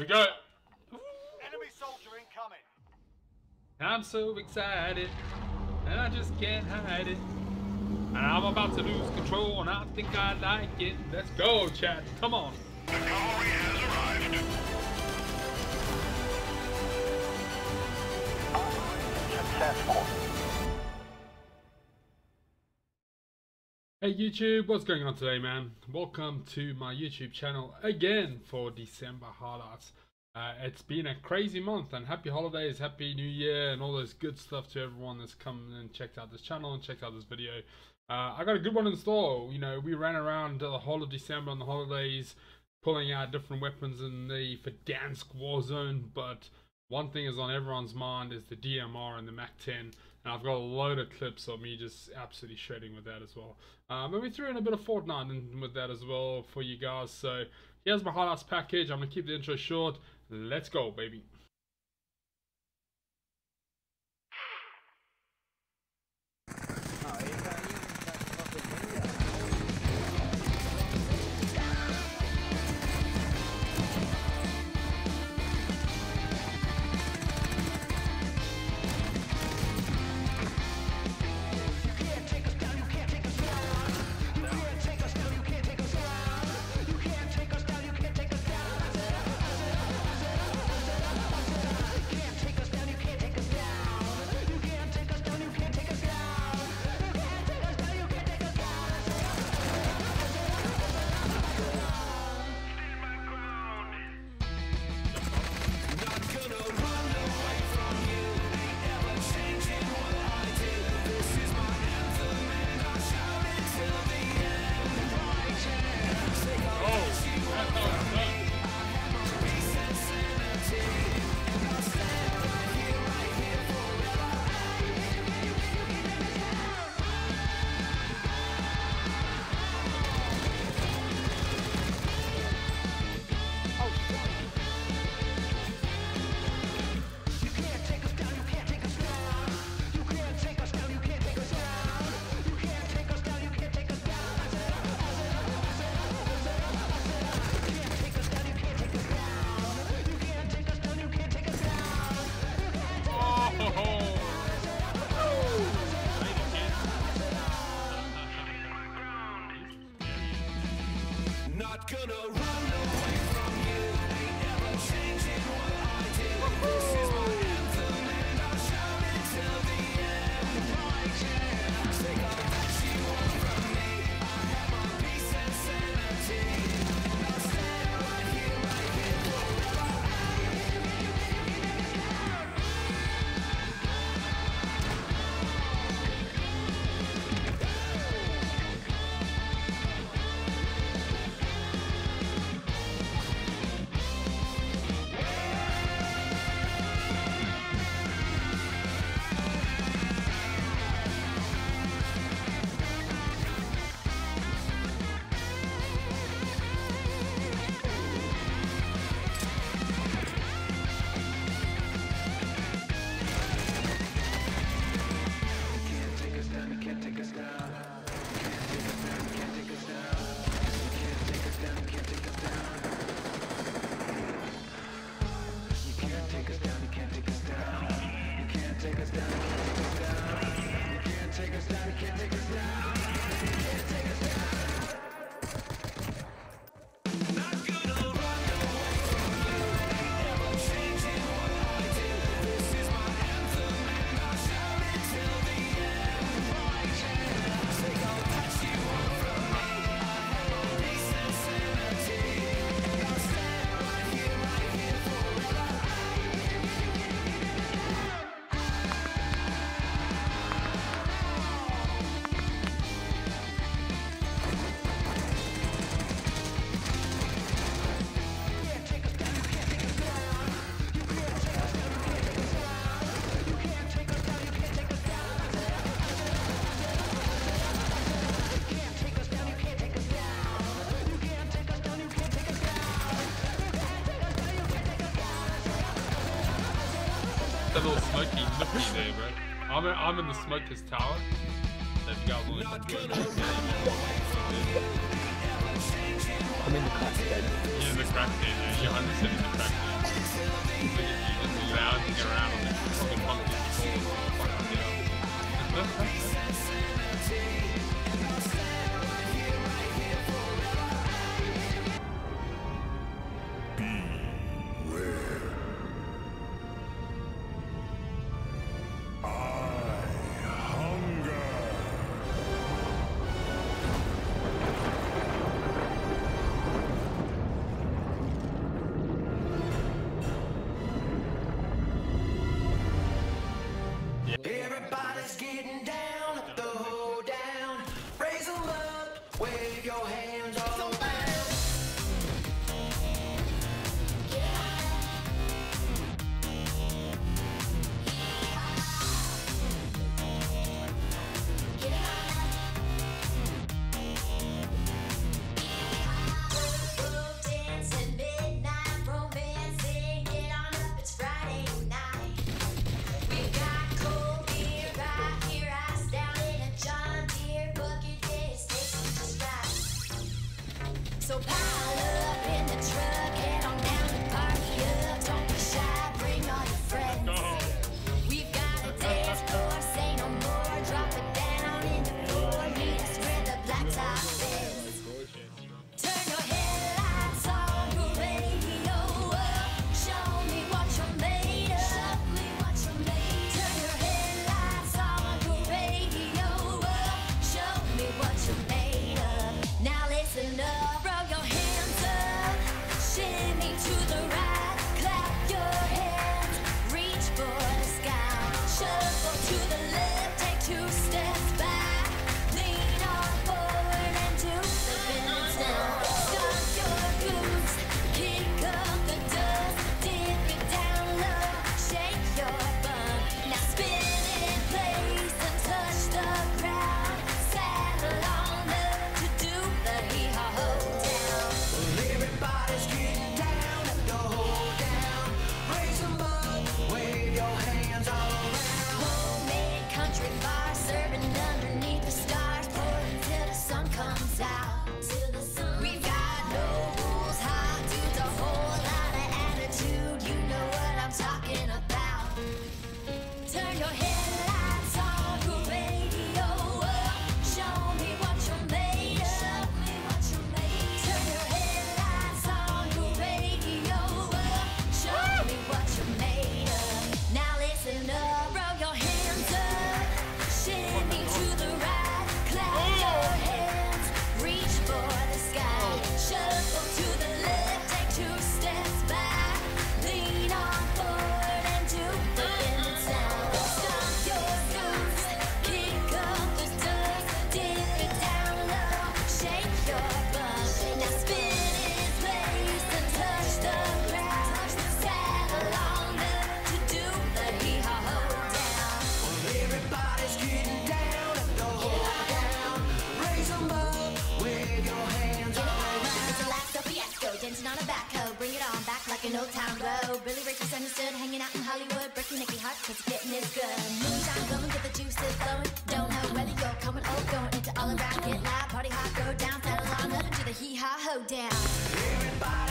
we go. Enemy soldier incoming. I'm so excited, and I just can't hide it. And I'm about to lose control, and I think I like it. Let's go, chat. Come on. The cavalry has arrived. Successful. Hey YouTube, what's going on today, man? Welcome to my YouTube channel again for December highlights. It's been a crazy month, and happy holidays, happy new year, and all those good stuff to everyone that's come and checked out this channel and checked out this video. I got a good one in store. You know, we ran around the whole of December on the holidays, pulling out different weapons in the Verdansk warzone, but one thing is on everyone's mind is the DMR and the Mac 10. And I've got a load of clips of me just absolutely shredding with that as well. And we threw in a bit of Fortnite in with that as well for you guys. So here's my highlights package. I'm going to keep the intro short. Let's go, baby. There, bro. I'm in the smoker's tower. So if you guys want to enjoy it, I'm in the crack den. You're in the crack den, yeah. You're 100% in the crack den. an old town road. Really rich, misunderstood, hanging out in Hollywood. Breaking every heart, cause getting is good. Moonshine glowing, get the juices flowing. Don't know whether you're coming or going. Into all around, get live, party hard, go down. Saddle on, let them do the hee-haw ho down. Everybody